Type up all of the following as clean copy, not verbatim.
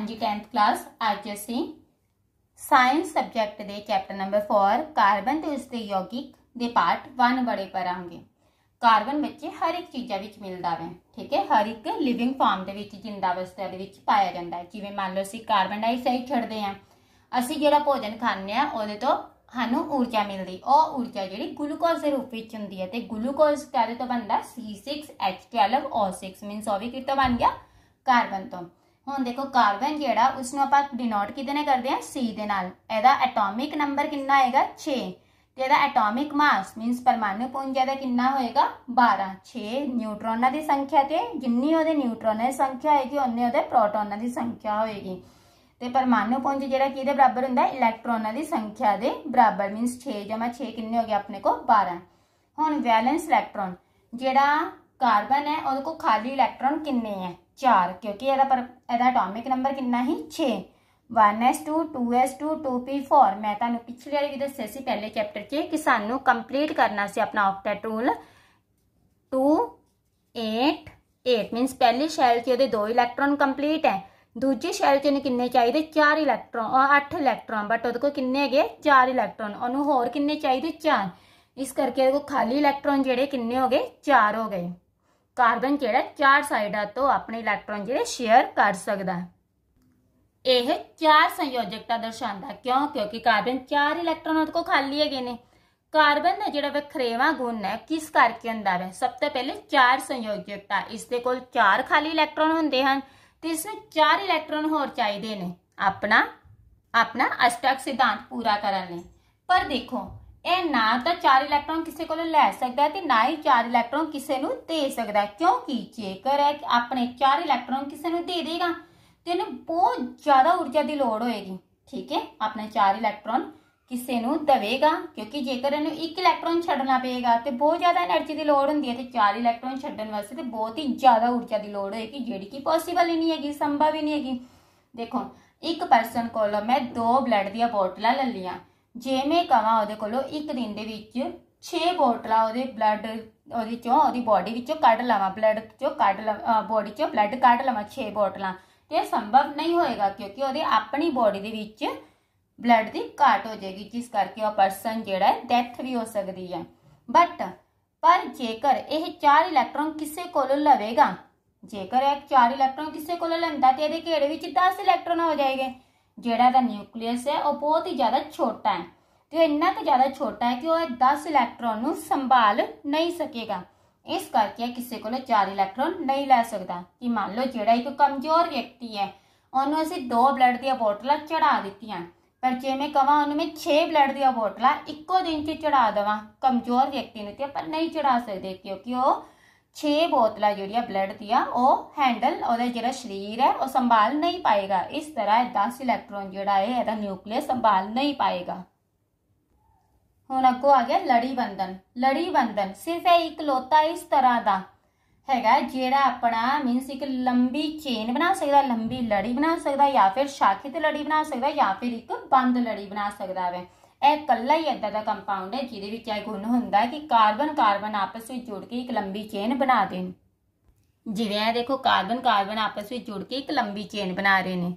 हाँ जी 10th class अज असी साइंस सबजैक्ट के चैप्टर नंबर 4 कार्बन तो उसके यौगिक के पार्ट 1 बड़े पढ़ांगे। कार्बन बच्चे हर एक चीज़ों में मिलता है, ठीक है, हर एक लिविंग फॉर्म के जिंदा वस्तु पाया जाता है। जिवें मान लो असी कार्बन डाइऑक्साइड छोड़ते हैं, असी जो भोजन खाने उहदे तो सानू ऊर्जा मिलती, और ऊर्जा जी ग्लूकोज के रूप में होंदी है। तो ग्लूकोज काहदे तो बनता C6H12O6 मीनस ओ भी कितों बन गया कार्बन तो। हम देखो कार्बन जिहड़ा उसनूं आपां डिनोट किदे नाल करदे हां C दे नाल। इहदा एटॉमिक नंबर कितना आएगा 6 ते इहदा एटॉमिक मास मीनस परमाणु पुंज इहदा कितना होएगा 12। 6 न्यूट्रॉनां दी संख्या ते जिन्नी उहदे न्यूट्रॉनां दी संख्या होएगी उन्नी उहदे प्रोटॉनां दी संख्या होएगी। ते परमाणु पुंज जिहड़ा किहदे बराबर हुंदा इलैक्ट्रॉनां दी संख्या दे बराबर मीनस 6 + 6 कितने हो गए अपने को 12। हुण वैलेंस इलैक्ट्रॉन जिहड़ा कार्बन है उहदे को खाली इलैक्ट्रॉन किन्ने है 4, क्योंकि एदा एटॉमिक नंबर कितना ही 6। 1s2 2s2 2p4 मैं तुहानू पिछले वाली भी दस्सिया सी पहले चैप्टर 'च कि सानू कंप्लीट करना सी अपना ऑक्टेट रूल 2 8 8 मीनस पहली शैल 'च उहदे 2 इलैक्ट्रॉन कंप्लीट है, दूजी शैल 'च उहनू किन्ने चाहिए 4 इलैक्ट्रॉन और 8 इलैक्ट्रॉन, बट उहदे कोल किन्ने हैगे 4 इलैक्ट्रॉन, उहनू होर किन्ने चाहिए 4, इस करके उहदे कोल खाली इलैक्ट्रॉन जिहड़े किन्ने हो गए 4 हो गए। कार्बन जिहड़ा 4 साइडां तो अपने इलैक्ट्रॉन जिहड़े शेयर कर सकदा है। यह 4 संयोजकता दर्शाता क्यों, क्योंकि कार्बन 4 इलैक्ट्रॉन उहदे कोल खाली हैगे ने। कार्बन दा जिहड़ा वखरेवा गुण है किस करके हुंदा है, सब तो पहले 4 संयोजकता, इसदे कोल 4 खाली इलैक्ट्रॉन हुंदे हन ते इसनूं 4 इलैक्ट्रॉन होर चाहिदे ने अपना अष्टक सिद्धांत पूरा करन लई। पर देखो ए ना तो 4 इलैक्ट्रॉन किसी को लै सकता है, ना ही 4 इलैक्ट्रॉन किसी को दे सकता है, क्योंकि जेकर अपने 4 इलैक्ट्रॉन किसी को दे देगा तो इन्हें बहुत ज़्यादा ऊर्जा की लौड़ होएगी, ठीक है। अपने 4 इलैक्ट्रॉन किसी को देगा, क्योंकि जेकर इन्हें 1 इलैक्ट्रॉन छड्डना पेगा तो बहुत ज़्यादा एनर्जी की लौड़ होंदी है, तो 4 इलैक्ट्रॉन छड्डन वास्ते तो बहुत ही ज़्यादा ऊर्जा की लौड़ होएगी जिहड़ी कि पॉसिबल ही नहीं हैगी, संभव ही नहीं हैगी। देखो एक परसन कोलों मैं 2 ब्लड दी बोतलां ले लियां, जे मैं कहाँ वो को एक दिन के 6 बोतल वो ब्लड वो बॉडी कढ़ लव ब्लड चो कढ़ लव बॉडी चो ब्लड कढ़ लव 6 बोतल तो संभव नहीं होएगा, क्योंकि वो अपनी बॉडी के ब्लड की घाट हो जाएगी, जिस करके वह परसन जोड़ा है डैथ भी हो सकती है। बट पर जेकर यह 4 इलैक्ट्रॉन किसी को लवेगा, जेकर यह 4 इलैक्ट्रॉन किसी को लैंदा तो ये घेरे 10 इलैक्ट्रॉन हो जाएंगे। जेड़ा दा न्यूक्लियस है वह बहुत ही ज़्यादा छोटा है, तो इन्ना तो ज़्यादा छोटा है कि वह 10 इलैक्ट्रॉन नू संभाल नहीं सकेगा, इस करके किसी को 4 इलैक्ट्रॉन नहीं लै सकता। कि मान लो जेड़ा एक कमज़ोर व्यक्ति है उन्होंने असी 2 ब्लड दी बोतलां चढ़ा दी, पर जे मैं कहां उन्होंने मैं 6 ब्लड दी बोतलां इक्को दिन च चढ़ा देवां कमज़ोर व्यक्ति नू, पर नहीं चढ़ा सकते, क्योंकि वह 6 बोतलां जिहड़ियां ब्लड दियां हैंडल और जिहड़ा शरीर है वह संभाल नहीं पाएगा। इस तरह 10 इलैक्ट्रॉन जिहड़ा है इहदा न्यूक्लियस संभाल नहीं पाएगा। हुण अगों आ गया लड़ी बंधन। लड़ी बंधन सिर्फ इकलौता इस तरह का हैगा जिहड़ा अपना मीनस एक लंबी चेन बना सकदा, लंबी लड़ी बना सकदा, या फिर शाखित लड़ी बना सकदा, या फिर एक बंद लड़ी बना सकदा है। यह कला ही इदा का कंपाउंड है जिहदे विच यह गुण हुंदा है कि कार्बन कार्बन आपस में जुड़ के एक लंबी चेन बना देन। जिवें देखो कार्बन कार्बन आपस में जुड़ के एक लंबी चेन बना रहे हैं।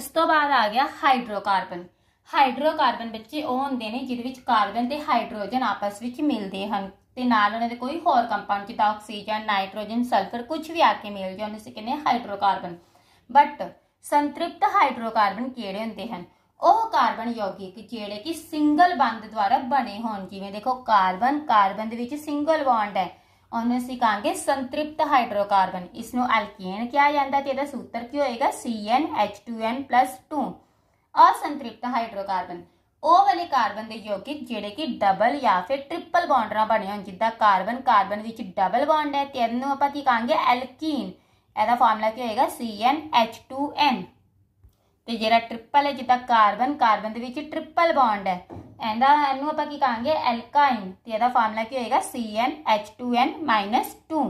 उस तो बाद आ गया हाइड्रोकार्बन। हाइड्रोकार्बन बच्चे वह होंदे ने जिहदे विच कार्बन ते हाइड्रोजन आपस में मिलदे हन ते नाल उन्हां दे कोई होर कंपाउंड जिदा ऑक्सीजन नाइट्रोजन सल्फर कुछ भी आके मिल जाए उन्हें कहने हाइड्रोकार्बन। बट संतृप्त हाइड्रोकार्बन किहड़े हुंदे हन, वह कार्बन यौगिक जिहड़े कि सिंगल बंद द्वारा बने होन। जिवें देखो कार्बन कार्बन दे विच सिंगल बॉन्ड है उन्हें असीं कहांगे संतृप्त हाइड्रोकार्बन, इसनूं अल्केन कहा जाता है। इहदा सूत्र की होएगा CnH2n+2। असंतृप्त हाइड्रोकार्बन वह वाले कार्बन के यौगिक जिहड़े कि डबल या फिर ट्रिपल बॉन्ड नाल बने होन, जिद्दां कार्बन कार्बन विच डबल बॉन्ड है ते इहनूं आपां की कहांगे एल्कीन। इहदा फार्मूला की होएगा CnH2n। तो जिहड़ा ट्रिपल है जिद्दां कार्बन कार्बन दे विच ट्रिपल बॉन्ड है इहदा इहनूं आपां की कहांगे एल्काइन। तो इहदा फार्मूला की होएगा CnH2n-2।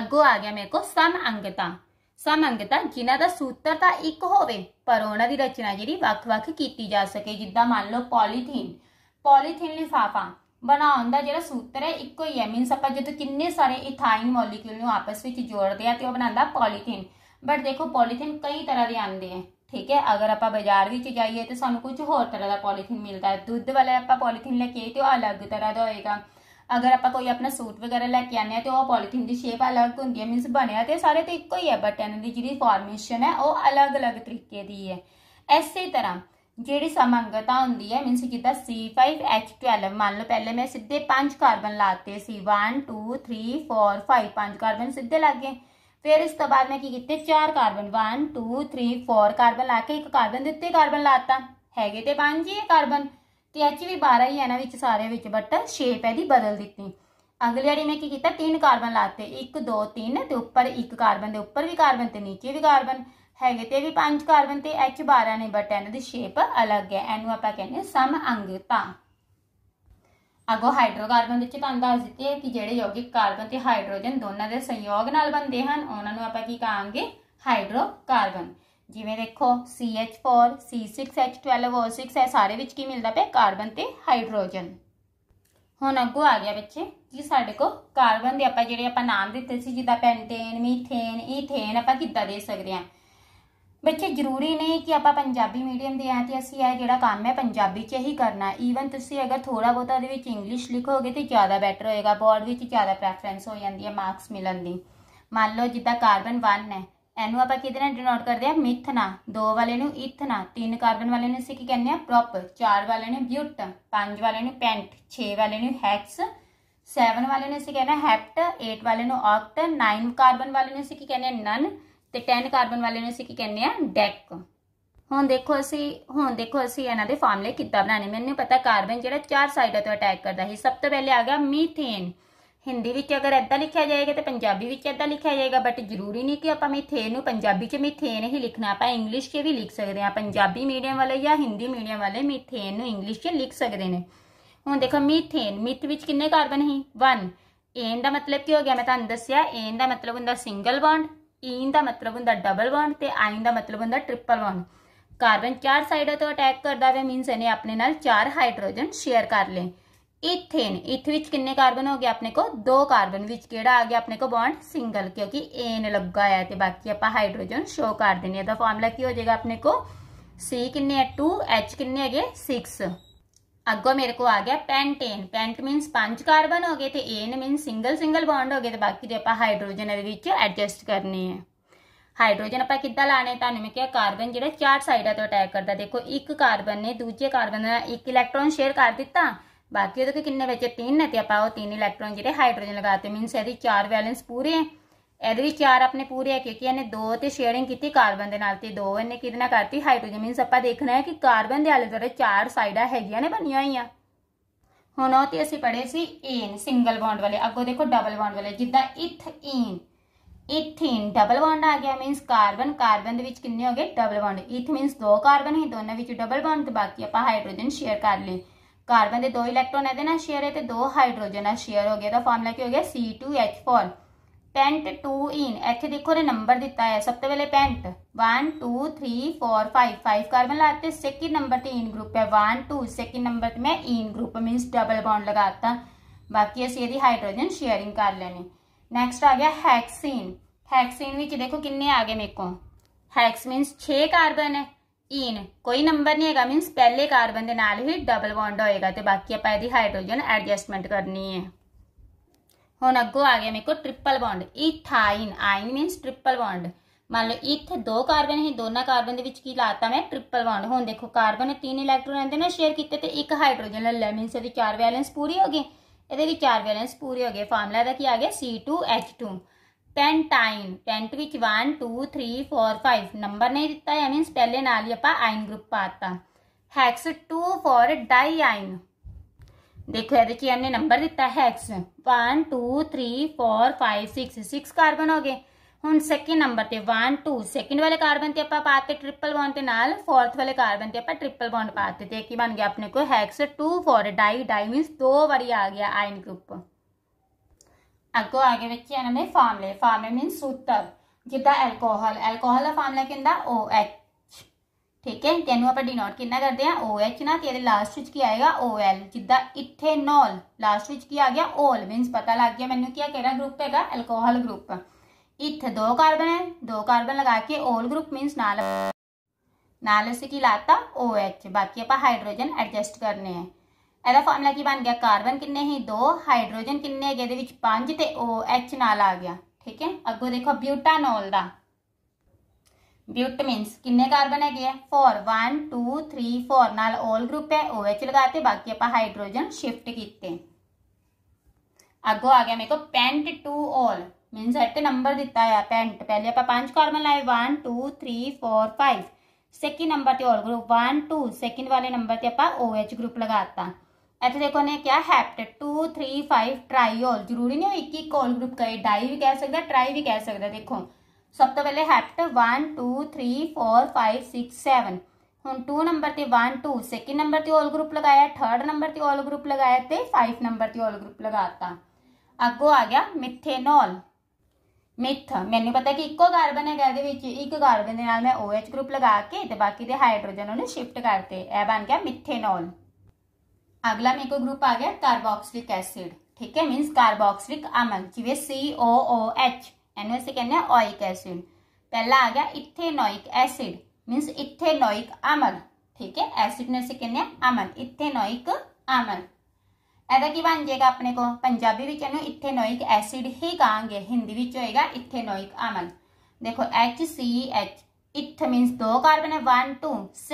अगों आ गया मेरे को समअंगता। समअंगता जिन्हां दा सूत्र तां एक होवे पर उन्हां दी रचना जिहड़ी वख-वख कीती जा सके। जिद्दां मान लो पॉलीथीन लिफाफा बनाउण दा जिहड़ा सूत्र है इक्को ही है, मीनस आपां जदों किन्ने सारे इथाइन मॉलीक्यूल नूं आपस विच जोड़दे आ ते ओह बनांदा पॉलीथीन। बट देखो पॉलीथीन कई तरह के आते हैं, ठीक है। अगर आप बाजार में जाइए तो सानू कुछ होर तरह का पॉलीथीन मिलता है। दूध वाला आप पॉलीथीन लैके तो अलग तरह का होएगा। अगर आप कोई अपना सूट वगैरह लैके आने तो वह पॉलीथीन की शेप अलग होंगी है, मीनस बनया तो सारे तो एको ही है, बट इन्होंने जी फॉर्मेशन है वह अलग अलग तरीके की है। इसे तरह जी समांगता होंगी है, मीनस जिदा C5H12 मान लो पहले मैं सीधे 5 कार्बन लाते सी 1 2 3 4 5 5 कार्बन सीधे लग गए। फिर इस तो बाद मैं की कितने 4 कार्बन 1 2 3 4 कार्बन ला के एक कार्बन दिते कार्बन लाता है तो 5 ही है कार्बन, तो एच भी 12 ही है ना विच सारे विच, बट शेप है बदल दी। अगली बारी मैं की किया 3 कार्बन लाते 1 2 3 तो उपर एक कार्बन के उपर भी कार्बन तो नीचे भी कार्बन है तो भी 5 कार्बन तो H12 ने, बट इन्हों की शेप अलग है। इनू आप कहने समांगता। अगो हाइड्रोकार्बन दस दी है कि जोड़े यौगिक कार्बन तो हाइड्रोजन दोनों के सहयोग नाल बनते हैं उन्होंने आप कहेंगे हाइड्रोकार्बन। जिमें देखो CH4 C6H12 O6 है सारे विच की मिलता पे कार्बन तो हाइड्रोजन। हुण अगो आ गया बच्चे जी साढ़े को कार्बन के आप जो नाम दिते जिदा पेंटेन मीथेन ईथेन आप कि दे सकते हैं। बच्चे जरूरी नहीं कि आप पंजाबी मीडियम के हैं तो असं यह जोड़ा काम है पंजाबी च ही करना। ईवन तुसी अगर थोड़ा बहुत ये इंग्लिश लिखोगे तो ज़्यादा बैटर होएगा, बोर्ड में ज़्यादा प्रैफरेंस हो जाती है मार्क्स मिलन की। मान लो जिदा कार्बन 1 है इनू आप कि डिनोट करते हैं मिथना, 2 वाले नू इथना, 3 कार्बन वाले नू असीं कहने हैं प्रोप, 4 वाले नू ब्यूट, 5 वाले नू पेंट, 6 वाले नू हैक्स, 7 वाले नू असीं कहना हैप्ट, 8 वाले नू ऑक्ट, 9 कार्बन वाले नू असीं की कहने नन ते 10 कार्बन वाले ने असीं की कहने हैं डेक। हुण देखो असीं इन्हां दे फार्मूले किद्दां बनाने। मैनूं पता कार्बन जिहड़ा 4 साइडां तो अटैक करदा है, सब तो पहले आ गया मीथेन। हिंदी विच अगर ऐदां लिखिया जाएगा तो पंजाबी विच ऐदां लिखिया जाएगा, बट जरूरी नहीं कि आपां मीथेन नूं पंजाबी च मीथेन ही लिखना, आपां इंग्लिश च भी लिख सकते हैं। पंजाबी मीडियम वाले या हिंदी मीडियम वाले मीथेन नूं इंग्लिश च लिख सकते हैं। हुण देखो मीथेन मिथ विच किन्ने कार्बन है 1। एन का मतलब की हो गया मैं तुहानूं दस्सिया, एन का मतलब हुंदा सिंगल बॉन्ड, ईन का मतलब होंगे डबल बॉन्ड तो आइन का मतलब होंगे ट्रिपल बॉन्ड। कार्बन 4 साइडों तो अटैक करता है, मीनस इन्हें अपने नाल 4 हाइड्रोजन शेयर कर लें। ईथेन ईथ विच किन्ने कार्बन हो गया अपने को 2 कार्बन, विच केड़ा आ गया अपने को बॉन्ड सिंगल क्योंकि एन लगा है तो बाकी आप हाइड्रोजन शो कर देने। इसका फॉर्मूला की हो जाएगा अपने को सी किन्ने 2 एच किन्ने है 6। अगों मेरे को आ गया पेंटेन। पेंट मीनस 5 कार्बन हो गए तो N means single single bond हो गए तो बाकी जो आप हाइड्रोजन एडजस्ट करने हैं। हाइड्रोजन आप कि लाने तो मैं क्या कार्बन जो 4 साइडा तो अटैक करता, देखो एक कार्बन ने दूजे कार्बन का एक इलैक्ट्रॉन शेयर कर दिता, बाकी वो किन्ने बचे 3 है तो आप 3 इलैक्ट्रॉन जो हाइड्रोजन लगाते, मीनस यदि 4 वैलेंस पूरे है। ये भी 4 अपने पूरे है क्योंकि इन्हें 2 तो शेयरिंग की कार्बन के नाल, 2 इन्हें कि करती हाइड्रोजन। मीनस आप देखना है कि कार्बन के आले दुआले 4 साइडा है बनिया हुई। हुण वो तो असीं पढ़े सी एन सिंगल बॉन्ड वाले। अगों देखो डबल बॉन्ड वाले जिदा ethene. Ethene double bond आ गया, मीनस कार्बन कार्बन के किन्ने हो गए double bond. Eth means 2 carbon ही दोनों में डबल बॉन्ड, बाकी आप हाइड्रोजन शेयर कर ले। कार्बन के 2 इलैक्ट्रॉन ए शेयर है तो 2 हाइड्रोजन शेयर हो गया तो फॉर्मूला क्या हो गया C2H4। पेंट 2 इन इतने देखो ने नंबर दिता है, सब तो पहले पेंट 1 2 3 4 5 5 कार्बन लाते, सेकेंड नंबर पर इन ग्रुप है 1 2 सेकेंड नंबर पर मैं ene group means double bond लगाता, बाकी असी यदि हाइड्रोजन शेयरिंग कर लेने। नैक्सट आ गया हैक्सीन। हैक्सीन विच देखो किन्ने आ गए मेरे को, हैक्स मीनस 6 कार्बन है, ईन कोई नंबर नहीं है मीनस पहले कार्बन के नाल ही डबल बॉन्ड होएगा तो बाकी आप यदि हाइड्रोजन एडजस्टमेंट करनी है। हुण अगो आ गया मेरे को ट्रिपल बॉन्ड इथाइन। आइन मीनस ट्रिपल बॉन्ड, मान लो इथ 2 कार्बन है, दोनों कार्बन के लाता मैं ट्रिपल बॉन्ड। हुण देखो कार्बन ने 3 इलैक्ट्रॉन ने शेयर किए तो 1 हाइड्रोजन ले लिया, मीनस ये 4 वैलेंस पूरी हो गए, ये भी 4 वैलेंस पूरे हो गए। फार्मूला का की आ गया C2H2। पेंटाइन पेंट विच 1 2 3 4 5 नंबर नहीं दिता है, मीनस पहले नाल ही आप आइन ग्रुप पाता। हैक्स 2 फॉर डाई आइन। देखो ये हमने नंबर दिता है हैक्स 1 2 3 4 5 6 कार्बन हो गए। हुण सेकेंड नंबर पर 1 2 सेकेंड वाले कार्बन से आप पाते ट्रिपल बॉन्ड के नाल, फोर्थ वाले कार्बन से आप ट्रिपल बॉन्ड पाते तो कि बन गया अपने को hex 2 four di. Di means 2 बारी आ गया आयन ग्रुप। अगो आ गए बच्चे इन्होंने फार्मले। फार्मले मीनस सूत्र जिदा एलकोहल। एलकोहल का फार्मला क्या होंगे OH, ठीक है। तेनों आप डिनोट कितना करते हैं OH ना, तो ये लास्ट विच की आएगा OL। जिदा इथेनॉल लास्ट विच की आ गया ओल, मीनस पता लग गया मैंने क्या ग्रुप है एलकोहल ग्रुप। इत्थे दो कार्बन है, दो कार्बन लगा के ओल ग्रुप मीन्स नाल उसी की लाता OH, बाकी आप हाइड्रोजन एडजस्ट करने हैं। ਇਹਦਾ ਫਾਰਮੂਲਾ ਕੀ ਬਣ ਗਿਆ, ਕਾਰਬਨ ਕਿੰਨੇ ਹੀ ਦੋ, ਹਾਈਡਰੋਜਨ ਕਿੰਨੇ ਹੈਗੇ, ਇਹਦੇ ਵਿੱਚ 5 ਤੇ OH ਨਾਲ ਆ ਗਿਆ। ਠੀਕ ਹੈ, ਅੱਗੋਂ ਦੇਖੋ ਬਿਊਟਾਨੋਲ ਦਾ, ਬਿਊਟ ਮੀਨਸ ਕਿੰਨੇ ਕਾਰਬਨ ਹੈਗੇ ਆ 4, 1 2 3 4 ਨਾਲ 올 ਗਰੁੱਪ ਹੈ, OH ਲਗਾਤੇ, ਬਾਕੀ ਆਪਾਂ ਹਾਈਡਰੋਜਨ ਸ਼ਿਫਟ ਕੀਤੇ। ਅੱਗੋਂ ਆ ਗਿਆ ਮੇਰੇ ਕੋ ਪੈਂਟ ਟੂ 올 ਮੀਨਸ ਇੱਥੇ ਨੰਬਰ ਦਿੱਤਾ ਆ ਪੈਂਟ, ਪਹਿਲੇ ਆਪਾਂ 5 ਕਾਰਬਨ ਲਾਏ 1 2 3 4 5, ਸੈਕਿੰਡ ਨੰਬਰ ਤੇ 올 ਗਰੁੱਪ 1 2, ਸੈਕਿੰਡ ਵਾਲੇ ਨੰਬਰ ਤੇ ਆਪਾਂ OH ਗਰੁੱਪ ਲਗਾਤਾ। ऐसे देखो ने क्या हैप्टेड 2 3 5 ट्राइओल, जरूरी नहीं हो एक ही कोल ग्रुप का, डाई भी कह सकता है, ट्राई भी कह सकता है। देखो सब तो पहले हैप्ट 1 2 3 4 5 6 7, हम 2 नंबर ते 1 2, सेकंड नंबर ते ऑल ग्रुप लगाया, थर्ड नंबर ते ऑल ग्रुप लगाया ते 5 नंबर ते ऑल ग्रुप लगाता। अगो आ गया मिथेनॉल, मिथ मैनू पता कि इको कार्बन है, एक कार्बन के नाल मैं OH ग्रुप लगा के ते बाकी दे हाइड्रोजन उन्हें शिफ्ट करते, यह बन गया मिथेनॉल। अगला मेरे को ग्रुप आ गया कार्बोक्सिलिक एसिड, ठीक है मीन्स कार्बोक्सिलिक अमल, जिवे COOH एनू ऐसे कहने ऑइक एसिड। पहला आ गया इथेनोइक एसिड मीन्स इथेनोइक अमल, ठीक है एसिड ने ऐसे कहने अमल, इथेनोइक अमल। ऐसा की बन जाएगा अपने को, पंजाबी विच एनू इथेनोइक एसिड ही कहेंगे, हिंदी विच होएगा इथेनोइक अमल। देखो HCH, इथ मीन्स दो कार्बन है 1 2,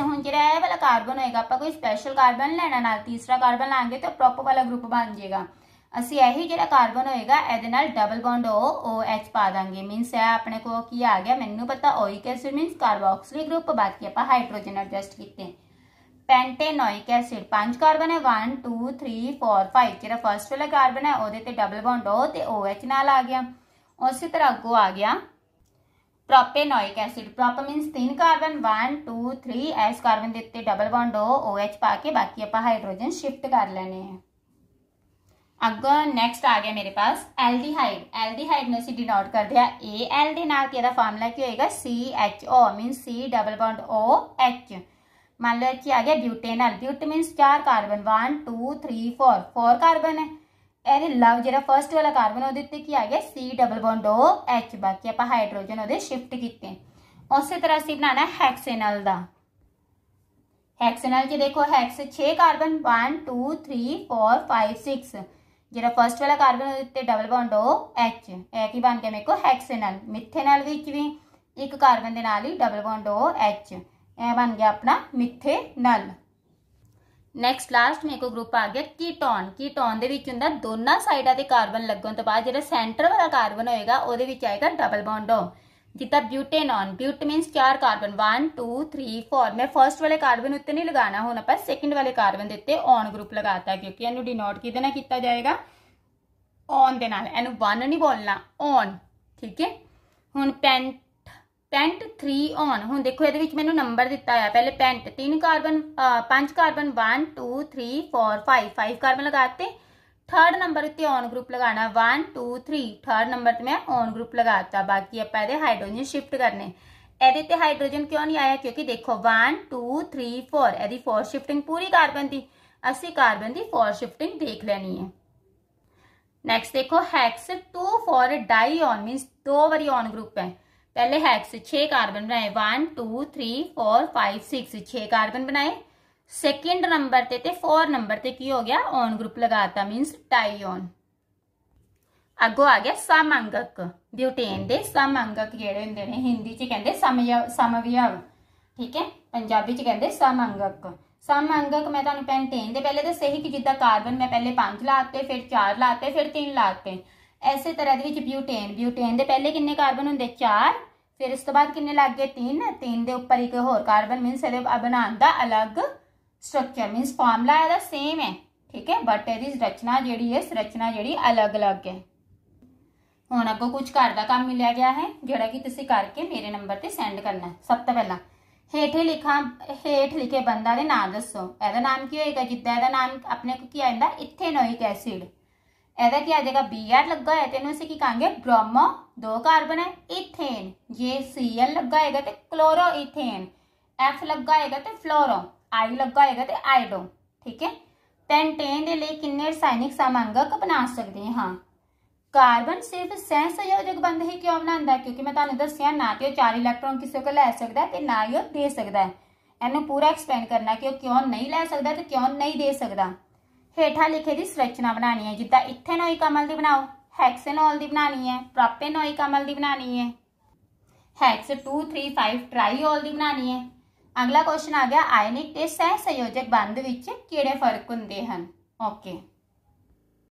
हम जो वाला कार्बन होएगा आपका कोई स्पैशल कार्बन लेना, नाल तीसरा कार्बन लाएंगे तो प्रॉपर वाला ग्रुप बन जाएगा। असं यही जो कार्बन होएगा ये डबल बॉन्ड OH पा देंगे, मीनस है अपने को की आ गया मैनू पता oic acid means carboxylic group, बाकी आप हाइड्रोजन एडजस्ट किए। पेंटेनोइक एसिड 5 कार्बन है 1 2 3 4 5, जो फर्स्ट वाला कार्बन है वो डबल बॉन्ड OH नाल आ गया। उस तरह अगो आ गया propanoic acid, prop means 3 carbon 1 2 3, एस कार्बन देते डबल बॉन्ड OH पा के बाकी आप हाइड्रोजन शिफ्ट कर लेने हैं। अगर नेक्स्ट आ गया मेरे पास एल्डिहाइड, एल्डिहाइड में असी डिनोट कर दिया AL नाल, तेरा फार्मूला क्या होएगा CHO means C double bond OH। मान लो अच्छी आ गया butanal, but means 4 carbon 1 2 3 4, 4 carbon है, अरे लव जरा फर्स्ट वाला कार्बन हो देते कि आ गया C डबल बॉन्ड OH, बाकी आप हाइड्रोजन उधर शिफ्ट किए। उस तरह से बनाना है हेक्सेनल दा, हेक्सेनल जी देखो हेक्स 6 कार्बन 1 2 3 4 5 6, जरा फर्स्ट वाला कार्बन हो देते डबल बॉन्ड OH, एक बन गया मेरे को हेक्सेनल। मिथेनल भी एक कार्बन के नाल ही डबल बॉन्ड OH, यह बन गया अपना मिथेनल। नैक्सट लास्ट मेरे को ग्रुप आ गया कीटोन, कीटोन के दोनों साइडों से कार्बन लगन तो बाद जो सेंटर वाला कार्बन होएगा वह आएगा डबल बॉन्ड O, जिदा ब्यूटेनॉन, ब्यूट मीनस 4 कार्बन 1 2 3 4, मैं फर्स्ट वाले कार्बन उत्ते नहीं लगाना, हुण आपां सैकेंड वाले कार्बन के उत्ते ऑन ग्रुप लगाता, क्योंकि इहनूं डिनोट किहदे नाल कीता जाएगा ऑन दे नाल, इहनूं वन नहीं बोलना ऑन, ठीक है। हुण पेंट, पेंट 3 ऑन, हम देखो ये मैंने नंबर दिता है, पहले पेंट 3 कार्बन 5 कार्बन 1 2 3 4 5 कार्बन लगाते, थर्ड नंबर उत्ते ऑन ग्रुप लगाना 1 2 3, थर्ड नंबर ते मैं ऑन ग्रुप लगाता, बाकी आप हाइड्रोजन शिफ्ट करने। एदे ते हाइड्रोजन क्यों नहीं आया, क्योंकि देखो 1 2 3 4, एदी 4 शिफ्टिंग पूरी कार्बन की, असी कार्बन की 4 शिफ्टिंग देख लेनी है। नैक्सट देखो हैक्स 2 4 डाई ऑन मीनस 2 बारी ऑन ग्रुप है, पहले हैक्स 6 कार्बन बनाए 1 2 3 4 5 6, 6 कार्बन बनाए, सेकंड नंबर ते 4 नंबर ते की हो गया ऑन ग्रुप लगाता मीन्स डाइऑन। अगो आ गया समअंगक, ब्यूटेन दे समअंगक जेहड़े हुंदे ने हिंदी च कहंदे समअवयव, ठीक है पंजाबी च कहंदे समअंगक। समअंगक मैं तुहानूं पेंटेन दे पहले दस्से ही कि जिद्दां कार्बन मैं पहले 5 लाते, फिर 4 लाते, फिर 3 लाते, ऐसे तरह के ब्यूटेन, ब्यूटेन के पहले किन्ने कार्बन होंगे 4, फिर उस तो बाद किन्ने लग गए 3 3, के उपर एक होर कार्बन मीनस बनाने का अलग स्ट्रक्चर, मीनस फॉर्मूला इसदा सेम है, ठीक है बट इसदी संरचना जी अलग अलग है। हुण अगो कुछ घर का काम मिलिया गया है जोड़ा कि तुसीं करके मेरे नंबर पर सेंड करना है। सब तो पहला हेठ लिखे बंदा दे नाम दसो, इसदा नाम की होएगा, जिद्दां इसदा नाम अपने को की आंदा इथेनोइक एसिड, एदा क्या आ जाएगा BR लगा है, तेनों से की कहेंगे ब्रोमो, 2 कार्बन है, इथेन जे CL लगा है तो क्लोरो इथेन, F लगा है तो फ्लोरो, I लगा है तो आइडो, ठीक है। पेंटेन के लिए किन्ने रासायनिक समांगक बना सकते हैं, हाँ कार्बन सिर्फ सहसंयोजक बंध ही क्यों बनाता है, क्योंकि मैं तुहानू दस्सिया ना तो चार इलैक्ट्रॉन किसी को लै सकता है ना ही दे सकता है। इन्हू पूरा एक्सपेंड करना कि क्यों नहीं लै सकता तो क्यों नहीं दे सकता। हेठा लिखे की संरचना बनानी है, जिदा इथेनोइक अमल की बनाओ, हैक्सेनॉल की बनानी है, प्रोपेनोइक अमल की बनानी है, हैक्स 2,3,5 ट्राईओल की बनानी है। अगला क्वेश्चन आ गया आयनिक ते सहसंयोजक बंध विच किहड़े फर्क हुंदे हन। ओके।